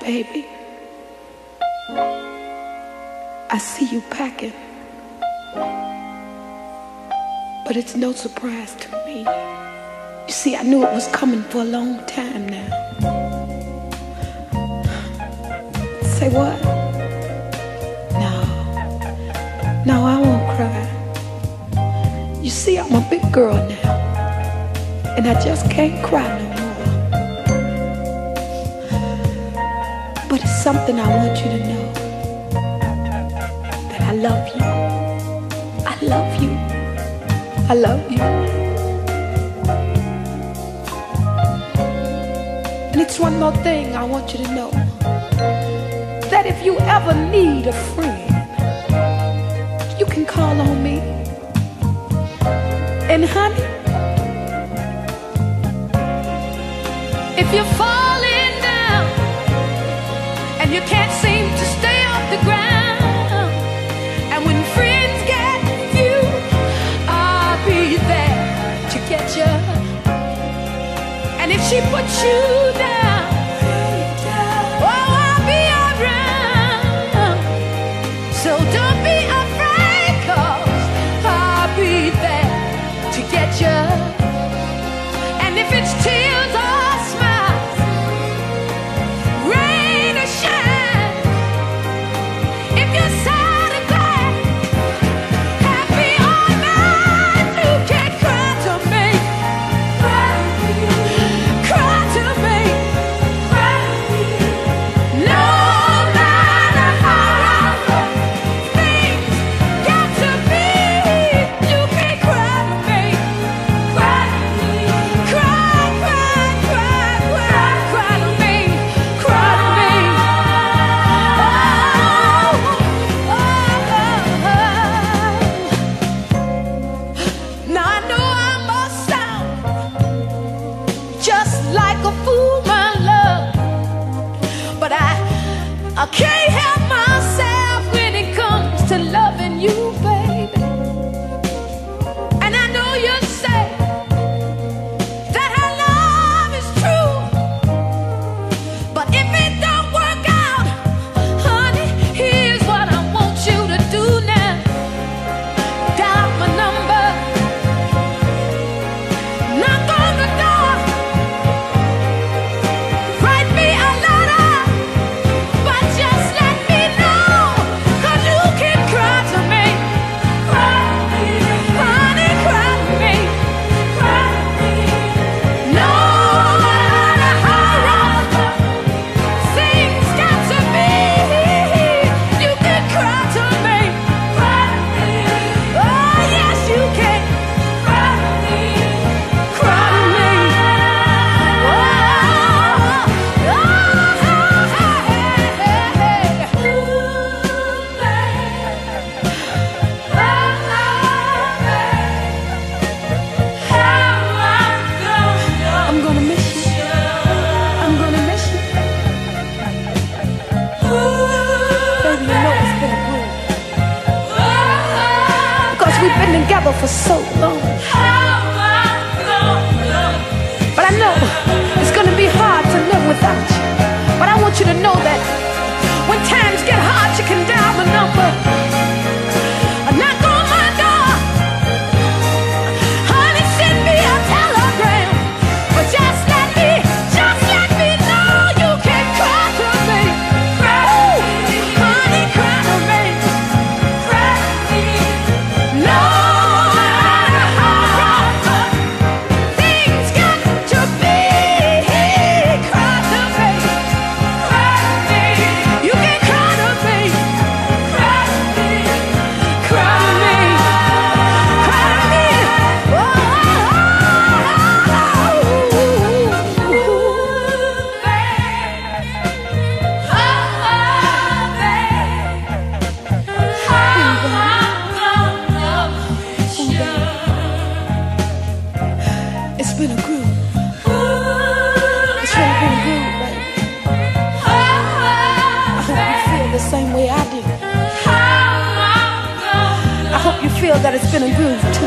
Baby, I see you packing, but it's no surprise to me. You see, I knew it was coming for a long time now. Say what? No, I won't cry. You see, I'm a big girl now, and I just can't cry no more. But it's something I want you to know, that I love you. I love you. I love you. And it's one more thing I want you to know, that if you ever need a friend, you can call on me. And honey, if you're falling down and you can't seem to stay off the ground, and when friends get you, I'll be there to get you. And if she puts you can't help myself when it comes to loving you, baby. And I know you'd say that our love is true, but if it don't work out, honey, here's what I want you to do now. Dial my number, knock on the door, write me a letter. Together for so long, but I know it's gonna be hard to live without you. But I want you to know that when times get hard, you can dial my number, a knock on my door, honey, send me a telegram, but just let me know you can cry to me, cry, honey, cry to me, cry. No! it's gonna groove.